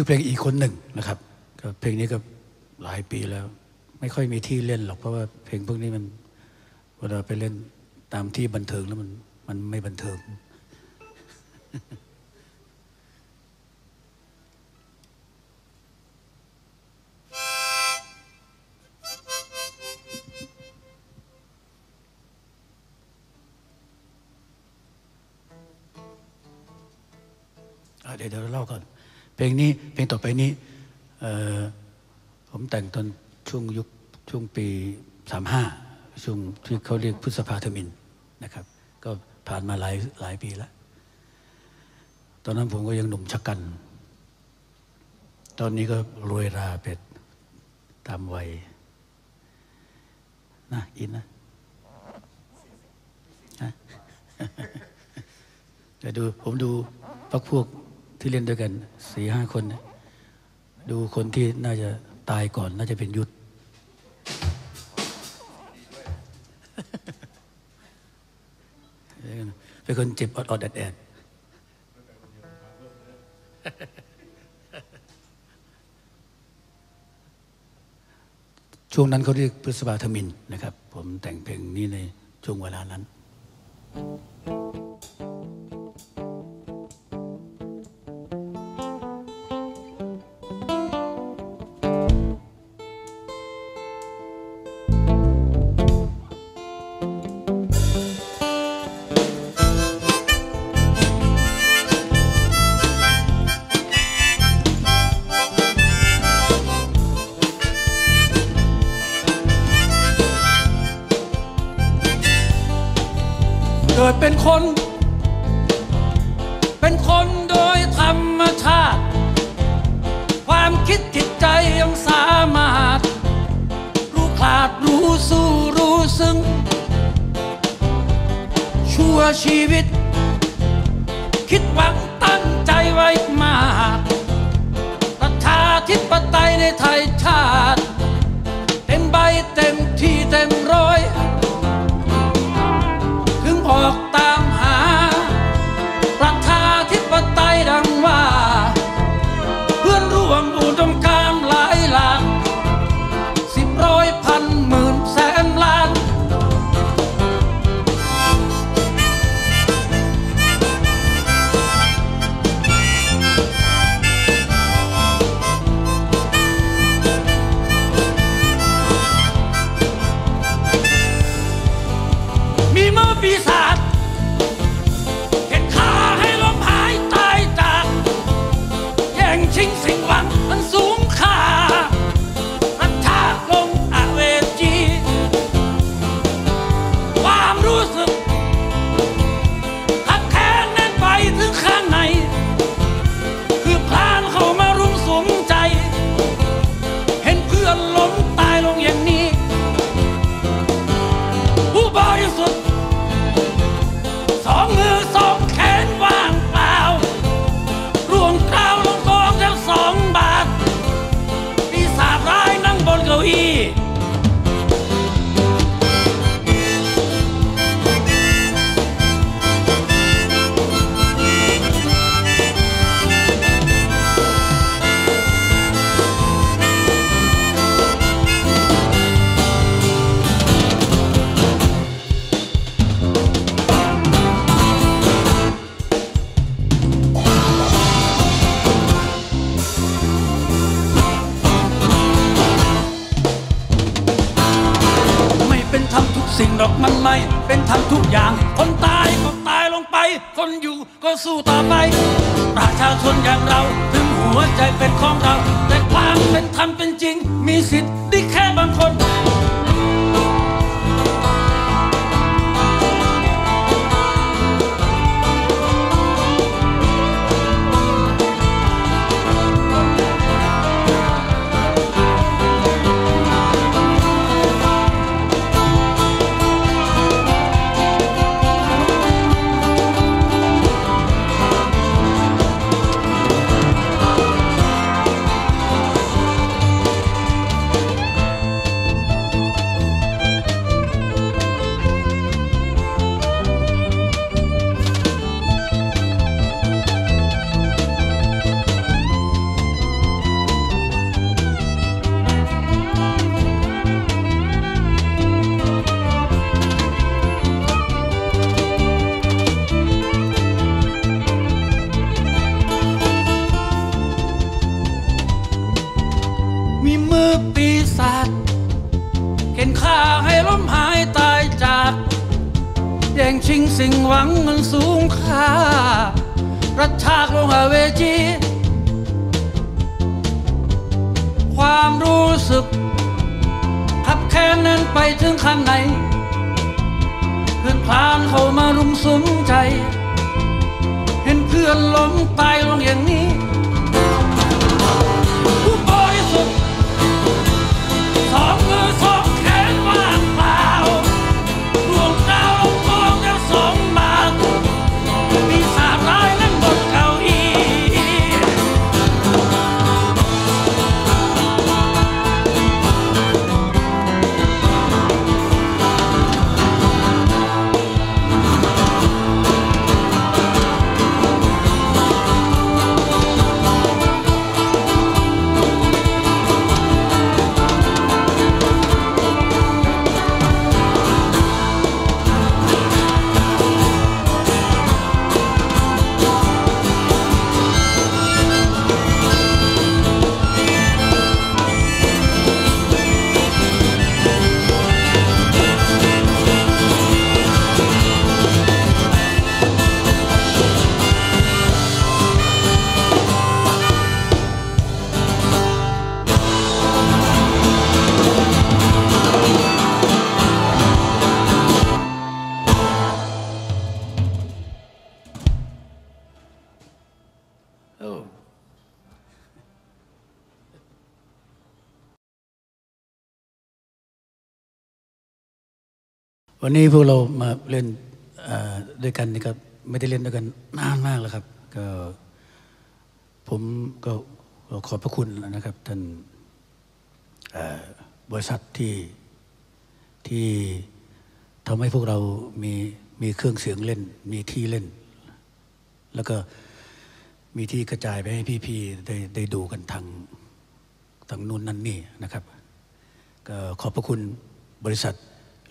ชื่อเพลงอีกคนหนึ่งนะครับก็เพลงนี้ก็หลายปีแล้วไม่ค่อยมีที่เล่นหรอกเพราะว่าเพลงพวกนี้มันเวลาไปเล่นตามที่บันเทิงแล้วมันไม่บันเทิง เดี๋ยวเราเล่าก่อนเพลงนี้เพลงต่อไปนี้ผมแต่งตอนช่วงปี35ช่วงที่เขาเรียกพฤษภาธมินนะครับก็ผ่านมาหลายปีแล้วตอนนั้นผมก็ยังหนุ่มชะกันตอนนี้ก็รวยราเป็ดตามวัยนะอินนะแต่ดูผมดูพวกที่เล่นด้วยกัน 4-5 คนดูคนที่น่าจะตายก่อนน่าจะเป็นยุทธเป็นคนเจ็บอดๆแอดๆช่วงนั้นเขาเรียกพฤษภาธมินนะครับผมแต่งเพลงนี้ในช่วงเวลานั้นเป็นคนโดยธรรมชาติความคิดจิตใจยังสามารถรู้ขาดรู้สู้รู้ซึ้งชั่วชีวิตคิดหวังตั้งใจไว้มากประชาธิปไตยในไทยชาติเต็มใบเต็มที่เต็มร้อยถึงออกตามหาประชาธิปไตยดังว่าเพื่อนร่วมอุดมการหลายหลัก10 ร้อย พัน หมื่น แสน ล้านมีมือปีศาจชิงสิ่งหวังอันสูงค่าอันท่าลงอาเวจีความรู้สึกขับแค้นแน่นไปถึงข้างในคือพลานเข้ามารุมสมใจเห็นเพื่อนล้มตายลงอย่างนี้ผู้บริสุทธิ์2 มือ 2 แขนว่างเปล่ารวงกล้าวลงกองแล้ว2 บาทปีศาจร้ายนั่งบนเก้าอี้สิ่งดอกมันไม่เป็นธรรมทุกอย่างคนตายก็ตายลงไปคนอยู่ก็สู้ต่อไปประชาชนอย่างเราถึงหัวใจเป็นของเราแต่ความเป็นธรรมเป็นจริงมีสิทธิ์ได้แค่บางคน ชิงสิ่งหวังเงินสูงค่ารัชากลงเวทีความรู้สึกขับแค้นนั้นไปถึงขั้นไหนเพื่อนคลานเข้ามารุมสุมใจเห็นเพื่อนล้มตายลงอย่างนี้ผู้บริสุทธิ์สองมือสองแขนว่างเปล่าดวงดาวลงกองจะสมบัติมีสามร้ายนั่งบนเก้าอี้วันนี้พวกเรามาเล่นด้วยกันนะครับไม่ได้เล่นด้วยกันนานมากแล้วครับก็ผมก็ขอบพระคุณนะครับท่านบริษัทที่ทำให้พวกเรามีเครื่องเสียงเล่นมีที่เล่นแล้วก็มีที่กระจายไปให้พี่ๆได้ดูกันทางนู้นนั่นนี่นะครับก็ขอบพระคุณบริษัท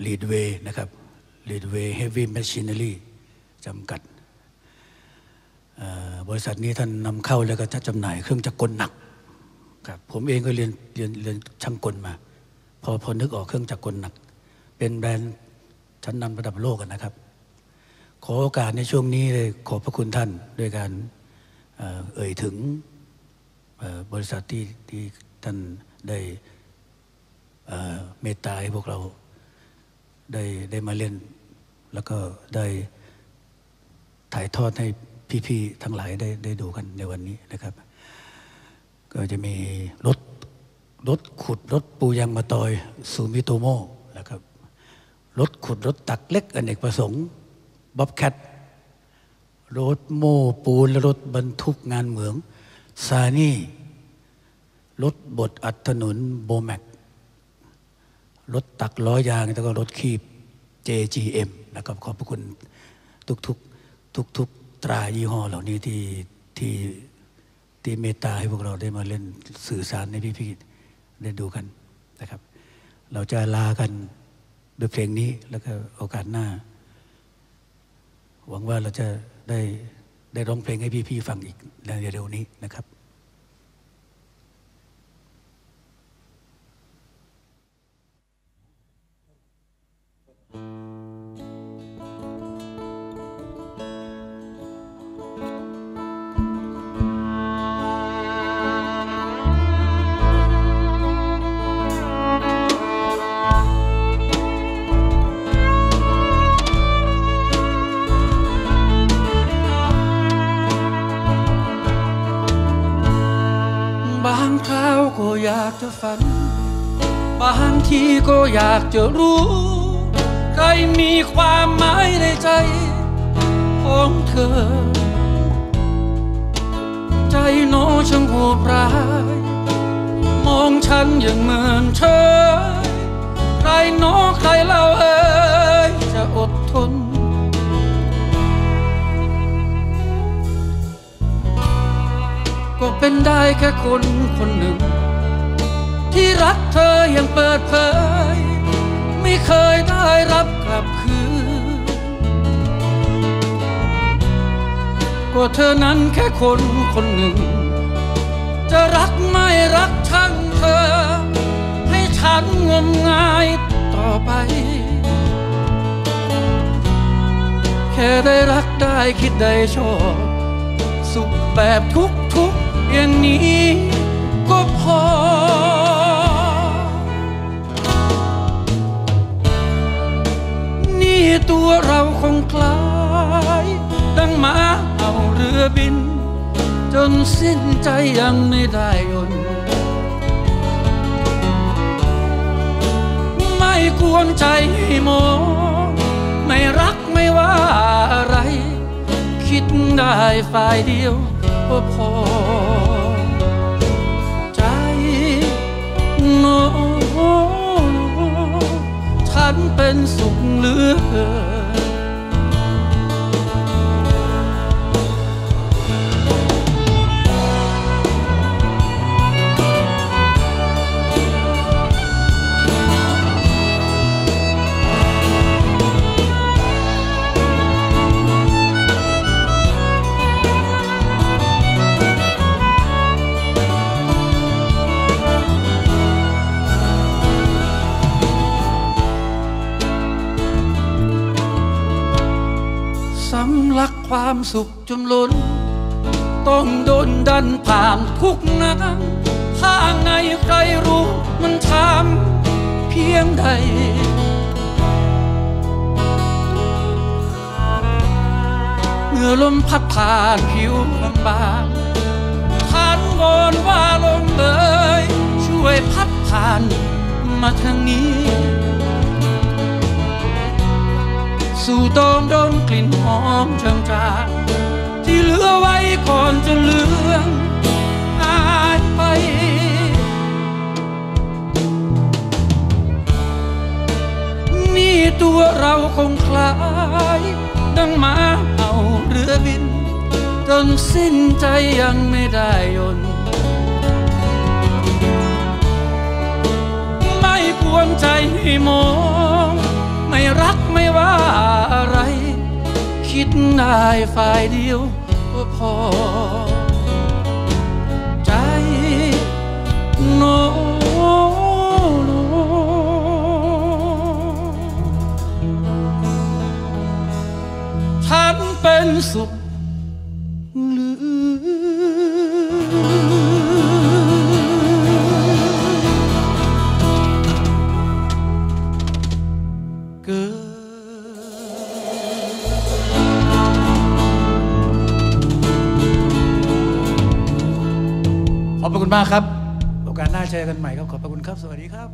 Leadway นะครับ Leadway Heavy Machinery จำกัดบริษัทนี้ท่านนำเข้าแล้วก็จำหน่ายเครื่องจักรกลหนักครับผมเองก็เรียนช่างกลมาพอนึกออกเครื่องจักรกลหนักเป็นแบรนด์ชั้นนำระดับโลกนะครับขอโอกาสในช่วงนี้เลยขอบพระคุณท่านด้วยการเอ่ยถึงบริษัทที่ท่านได้เมตตาให้พวกเราได้มาเล่นแล้วก็ได้ถ่ายทอดให้พี่ๆทั้งหลายได้ดูกันในวันนี้นะครับก็จะมีรถขุดรถปูยางมะตอยซูมิโตโม่นะครับรถขุดรถตักเล็กอเนกประสงค์บ๊อบแคทรถโม่ปูนและรถบรรทุกงานเหมืองซานี่รถบดอัดถนนโบแมกรถตักล้อยางแล้วก็รถขีบ JGM นะครับขอบพระคุณทุกตรายี่ห้อเหล่านี้ที่เมตตาให้พวกเราได้มาเล่นสื่อสารในพี่ๆได้ดูกันนะครับเราจะลากันด้วยเพลงนี้แล้วก็โอกาสหน้าหวังว่าเราจะได้ร้องเพลงให้พี่ๆฟังอีกในเร็วๆนี้นะครับอยากจะฝันบางทีก็อยากจะรู้ใครมีความหมายในใจของเธอใจโน่ช่างโหดร้ายมองฉันอย่างเหมือนเธอใครโน่ใครเล่าเอ่ยจะอดทนก็เป็นได้แค่คนคนหนึ่งที่รักเธออย่างเปิดเผยไม่เคยได้รับกลับคืนก็เธอนั้นแค่คนคนหนึ่งจะรักไม่รักช่างเธอให้ฉันงมงายต่อไป แค่ได้รักได้คิดได้ชอบสุขแบบทุกๆอย่างนี้ก็พอนี่ตัวเราคงคล้ายดังหมาเอาเรือบินจนสิ้นใจยังไม่ได้ยนต์ไม่ควรใจให้มองไม่รักไม่ว่าอะไรคิดได้ฝ่ายเดียวก็พอใจโน้ฉันเป็นสุขเหลือเกินสำลักความสุขจนล้นต้องโดนดันผ่านทุกนักข้างในใครรู้มันทำเพียงใดเมื่อลมพัดผ่านผิวบางๆท่านวอนว่าลมเอ่ยช่วยพัดผ่านมาทางนี้สู่ตอมโดนกลิ่นหอมจางๆที่เหลือไว้ก่อนจะเลือนหายไปนี่ตัวเราคงคล้ายดังหมาเอาเรือบินจนสิ้นใจยังไม่ได้ยนต์ไม่ควรใจให้มองไม่รักไม่ว่าอะไรคิดได้ฝ่ายเดียวก็พอใจโน้ฉันเป็นสุขขอบคุณมากครับโอกาสหน้าเจอกันใหม่ครับขอบพระคุณครับสวัสดีครับ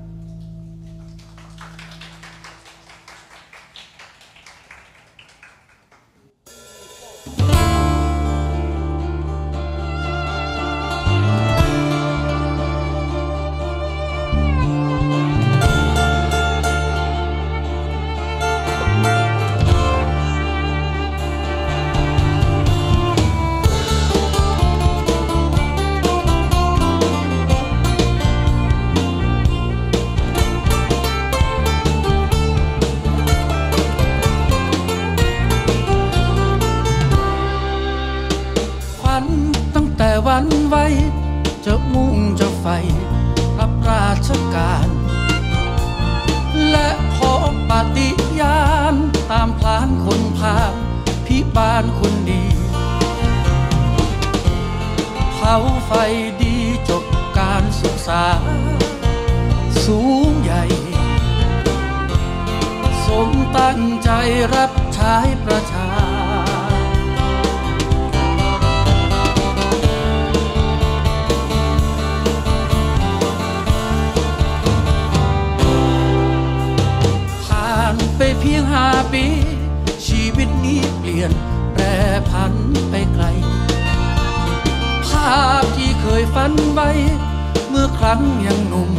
วันไว้จะมุ่งจะใฝ่รับราชการและขอปฏิญาณตามพลานคนพาพิบาลคนดีเผาไฟดีจบการศึกษาสูงใหญ่สมตั้งใจรับใช้ประชาไปเพียง5 ปีชีวิตนี้เปลี่ยนแปรผันไปไกลภาพที่เคยฝันไว้เมื่อครั้งยังหนุ่ม